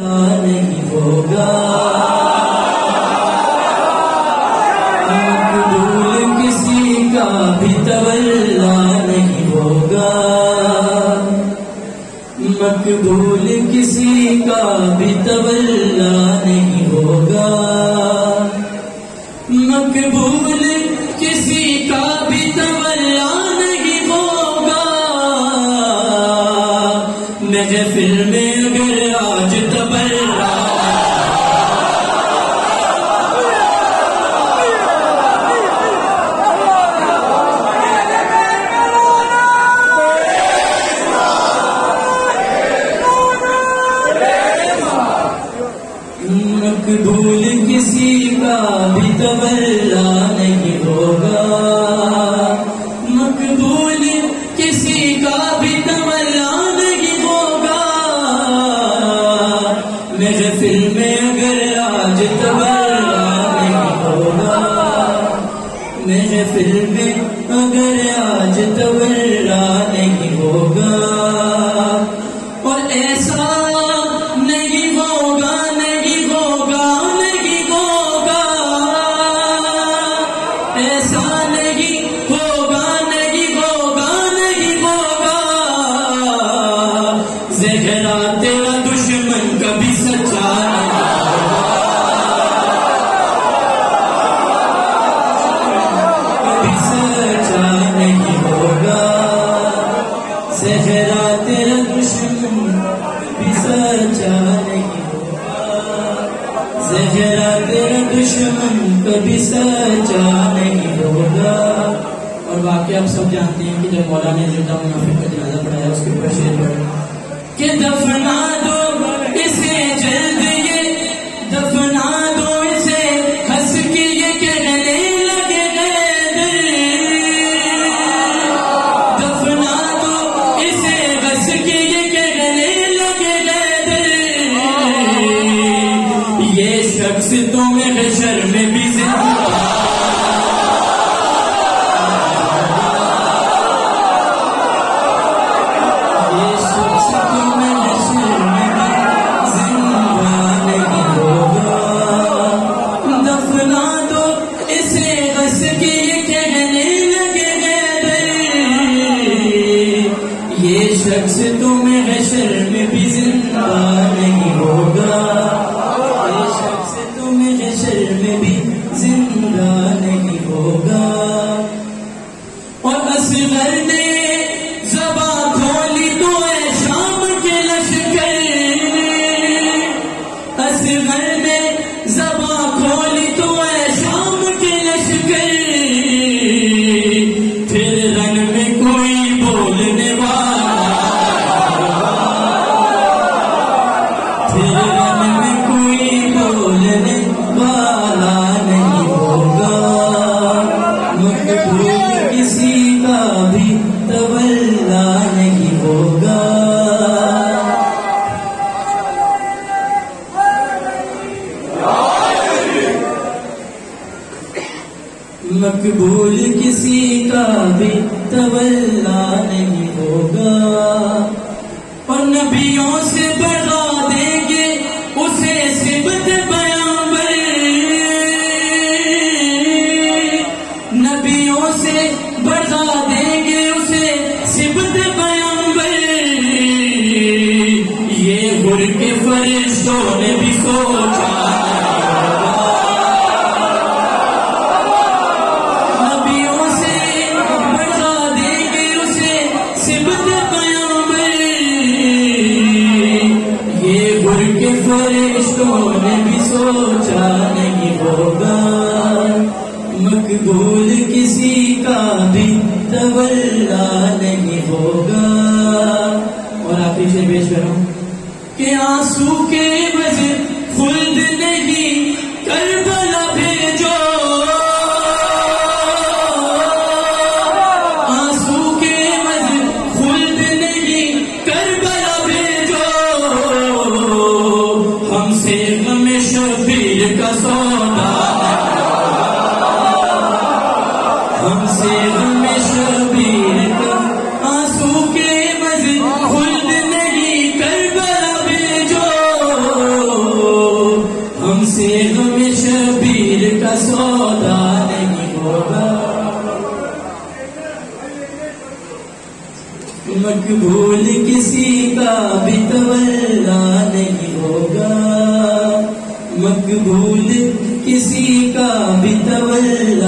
नहीं होगा। मक़बूल किसी का भी तवल्ला नहीं होगा। मक़बूल किसी का भी तवल्ला नहीं होगा। मक़बूल किसी का भी तवल्ला नहीं होगा। महफ़िल में अगर आज तबल्ला मक़बूल किसी का भी तवल्ला नहीं होगा। मक़बूल किसी का भी तवल्ला नहीं होगा। महफ़िल में अगर आज तवल्ला नहीं होगा। महफ़िल में अगर आज तवल्ला नहीं होगा। और ऐसा ज़हरा तेरा दुश्मन कभी सच्चा नहीं होगा। कभी सच्चा नहीं होगा। ज़हरा तेरा दुश्मन कभी सच्चा नहीं होगा। ज़हरा तेरा दुश्मन कभी सच्चा नहीं होगा। और बाकी आप सब जानते हैं कि जब मौलाना ने जिंदा मुनाफिक का जनाजा पढ़ाया उसके ऊपर शेर पढ़ा कि दफना दो इसे जल्द, ये दफना दो इसे हंस के ये कहने लगे दिल। दफना दो इसे हंस के ये कहने लगे दिल। ये शख्स तुम्हें हश्र में भी जिंदा शख्स तुम्हें हश्र में भी जिंदा नहीं होगा। ये शख्स तुम्हें हश्र में भी जिंदा नहीं होगा। और असगर ने ज़बां खोली तो ऐ शाम के लश्कर ने, असगर ने ज़बां खोली तो ऐ शाम के लश्कर। फिर रन में कोई बोलने वाला, फिर रन में कोई बोलने वाला नहीं होगा। मक़बूल किसी का भी तवल्ला नहीं होगा। मक़बूल किसी का भी तवल्ला नहीं होगा। और नबियों से बढ़ा देंगे उसे सिबत बयाबर, नबियों से बढ़ा देंगे उसे सिबत बयाबर। ये गुर के फरिश्तों ने भी सोचा, नबियों से बढ़ा देंगे उसे सिबत बयाबर। ये गुर के फरिश्तों ने भी सोचा नहीं होगा। मक़बूल किसी का भी तवल्ला नहीं होगा। और आप इसे पेश करो कि आंसू के वजह खुल्द नहीं करबला भेजो, आंसू के वजह खुल्द नहीं करबला भेजो। हमसे गमे शबीर का सौदा, हमसे गमे शबीर का, आंसू के वजह खुल्द नहीं करबला भेजो। मकबूल किसी का भी तवल्ला नहीं होगा, मकबूल किसी का भी तवल्ला